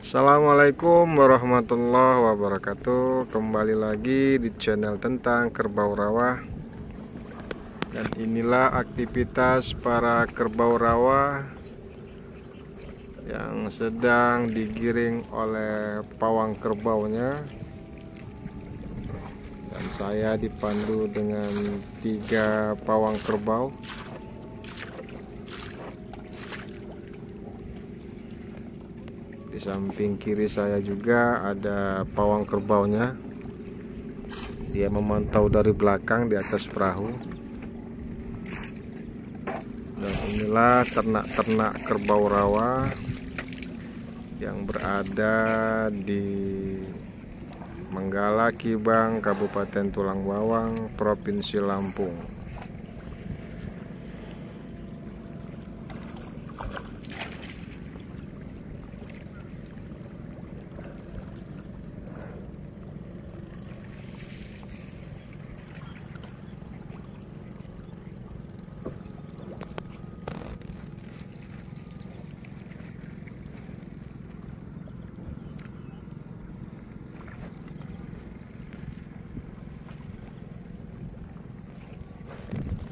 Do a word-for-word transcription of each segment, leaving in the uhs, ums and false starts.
Assalamualaikum warahmatullahi wabarakatuh. Kembali lagi di channel tentang kerbau rawa. Dan inilah aktivitas para kerbau rawa yang sedang digiring oleh pawang kerbaunya. Dan saya dipandu dengan tiga pawang kerbau. Di samping kiri saya juga ada pawang kerbaunya. Dia memantau dari belakang di atas perahu. Dan inilah ternak-ternak kerbau rawa yang berada di Menggala Kibang, Kabupaten Tulang Bawang, Provinsi Lampung.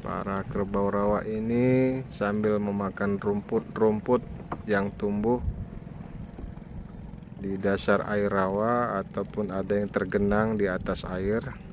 Para kerbau rawa ini sambil memakan rumput-rumput yang tumbuh di dasar air rawa ataupun ada yang tergenang di atas air.